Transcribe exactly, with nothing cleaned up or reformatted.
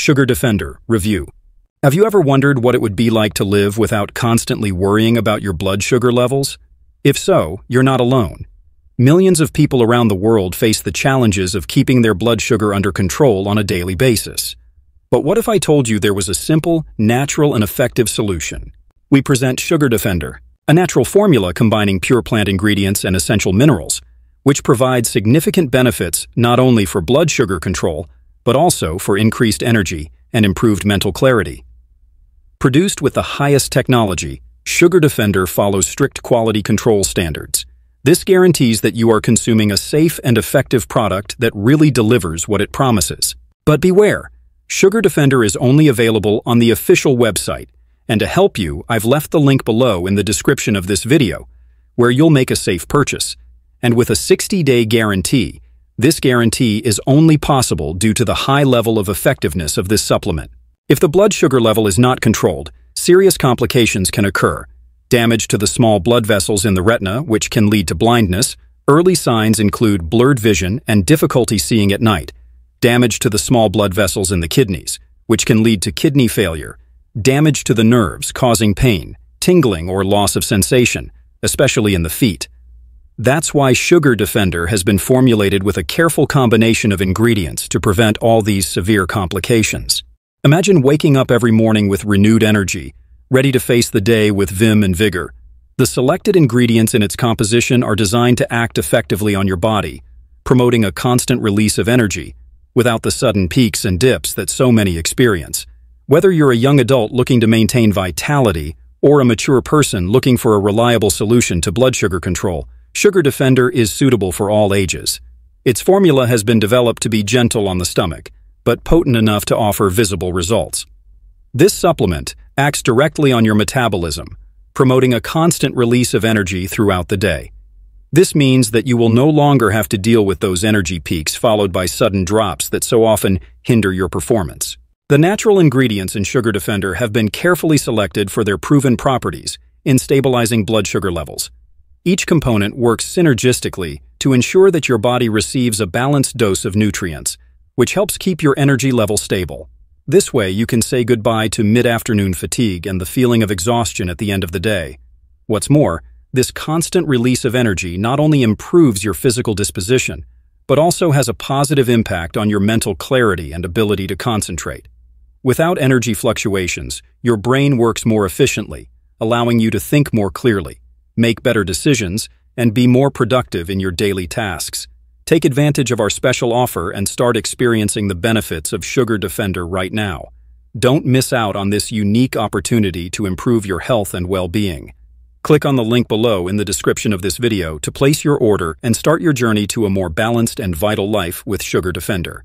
Sugar Defender Review. Have you ever wondered what it would be like to live without constantly worrying about your blood sugar levels? If so, you're not alone. Millions of people around the world face the challenges of keeping their blood sugar under control on a daily basis. But what if I told you there was a simple, natural, and effective solution? We present Sugar Defender, a natural formula combining pure plant ingredients and essential minerals, which provides significant benefits not only for blood sugar control, but also for increased energy and improved mental clarity. Produced with the highest technology, Sugar Defender follows strict quality control standards. This guarantees that you are consuming a safe and effective product that really delivers what it promises. But beware, Sugar Defender is only available on the official website, and to help you, I've left the link below in the description of this video, where you'll make a safe purchase. And with a sixty day guarantee, this guarantee is only possible due to the high level of effectiveness of this supplement. If the blood sugar level is not controlled, serious complications can occur: damage to the small blood vessels in the retina, which can lead to blindness. Early signs include blurred vision and difficulty seeing at night. Damage to the small blood vessels in the kidneys, which can lead to kidney failure. Damage to the nerves, causing pain, tingling, or loss of sensation, especially in the feet. That's why Sugar Defender has been formulated with a careful combination of ingredients to prevent all these severe complications. Imagine waking up every morning with renewed energy, ready to face the day with vim and vigor. The selected ingredients in its composition are designed to act effectively on your body, promoting a constant release of energy, without the sudden peaks and dips that so many experience. Whether you're a young adult looking to maintain vitality or a mature person looking for a reliable solution to blood sugar control, Sugar Defender is suitable for all ages. Its formula has been developed to be gentle on the stomach, but potent enough to offer visible results. This supplement acts directly on your metabolism, promoting a constant release of energy throughout the day. This means that you will no longer have to deal with those energy peaks followed by sudden drops that so often hinder your performance. The natural ingredients in Sugar Defender have been carefully selected for their proven properties in stabilizing blood sugar levels. Each component works synergistically to ensure that your body receives a balanced dose of nutrients, which helps keep your energy level stable. This way, you can say goodbye to mid-afternoon fatigue and the feeling of exhaustion at the end of the day. What's more, this constant release of energy not only improves your physical disposition, but also has a positive impact on your mental clarity and ability to concentrate. Without energy fluctuations, your brain works more efficiently, allowing you to think more clearly, make better decisions, and be more productive in your daily tasks. Take advantage of our special offer and start experiencing the benefits of Sugar Defender right now. Don't miss out on this unique opportunity to improve your health and well-being. Click on the link below in the description of this video to place your order and start your journey to a more balanced and vital life with Sugar Defender.